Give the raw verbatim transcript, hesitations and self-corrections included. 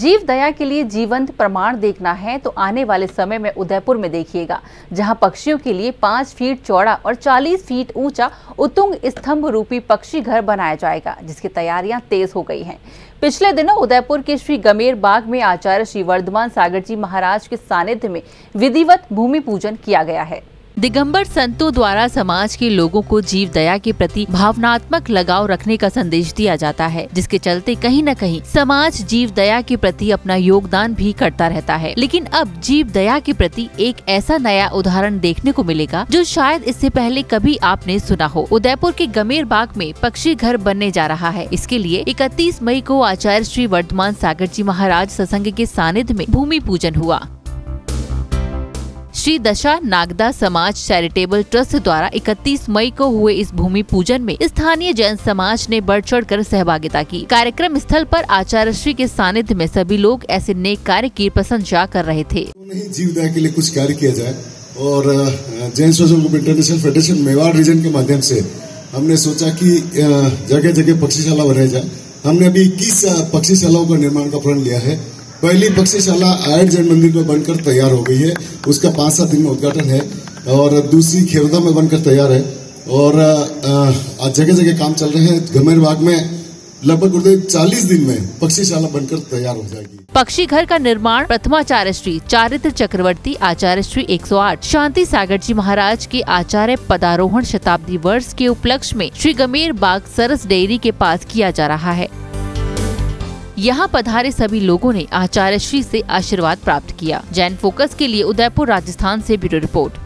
जीव दया के लिए जीवंत प्रमाण देखना है तो आने वाले समय में उदयपुर में देखिएगा, जहां पक्षियों के लिए पाँच फीट चौड़ा और चालीस फीट ऊंचा उतुंग स्तंभ रूपी पक्षी घर बनाया जाएगा, जिसकी तैयारियां तेज हो गई हैं। पिछले दिनों उदयपुर के श्री गमेर बाग में आचार्य श्री वर्धमान सागर जी महाराज के सानिध्य में विधिवत भूमि पूजन किया गया है। दिगंबर संतों द्वारा समाज के लोगों को जीव दया के प्रति भावनात्मक लगाव रखने का संदेश दिया जाता है, जिसके चलते कहीं न कहीं समाज जीव दया के प्रति अपना योगदान भी करता रहता है। लेकिन अब जीव दया के प्रति एक ऐसा नया उदाहरण देखने को मिलेगा जो शायद इससे पहले कभी आपने सुना हो। उदयपुर के गमेर बाग में पक्षी घर बनने जा रहा है। इसके लिए इकतीस मई को आचार्य श्री वर्धमान सागर जी महाराज सत्संग के सानिध्य में भूमि पूजन हुआ। श्री दशा नागदा समाज चैरिटेबल ट्रस्ट द्वारा इकतीस मई को हुए इस भूमि पूजन में स्थानीय जैन समाज ने बढ़ चढ़ कर सहभागिता की। कार्यक्रम स्थल पर आचार्य श्री के सानिध्य में सभी लोग ऐसे नेक कार्य की प्रशंसा कर रहे थे। जीवदया के लिए कुछ कार्य किया जाए और Jain international federation Mewar region के माध्यम से हमने सोचा कि जगह जगह पक्षीशाला बनाई जाए। हमने अभी इक्कीस पक्षीशालाओं का निर्माण का प्रण लिया है। पहली पक्षीशाला आयड जैन मंदिर में बनकर तैयार हो गई है, उसका पाँच सात दिन में उद्घाटन है। और दूसरी खेवदा में बनकर तैयार है और आज जगह जगह काम चल रहे हैं। गमेर बाग में लगभग चालीस दिन में पक्षीशाला बनकर तैयार हो जाएगी। पक्षी घर का निर्माण प्रथमाचार्य श्री चारित्र चक्रवर्ती आचार्य श्री एक सौ आठ शांति सागर जी महाराज के आचार्य पदारोहण शताब्दी वर्ष के उपलक्ष्य में श्री गमेर बाग सरस डेयरी के पास किया जा रहा है। यहाँ पधारे सभी लोगों ने आचार्य श्री से आशीर्वाद प्राप्त किया। जैन फोकस के लिए उदयपुर राजस्थान से ब्यूरो रिपोर्ट।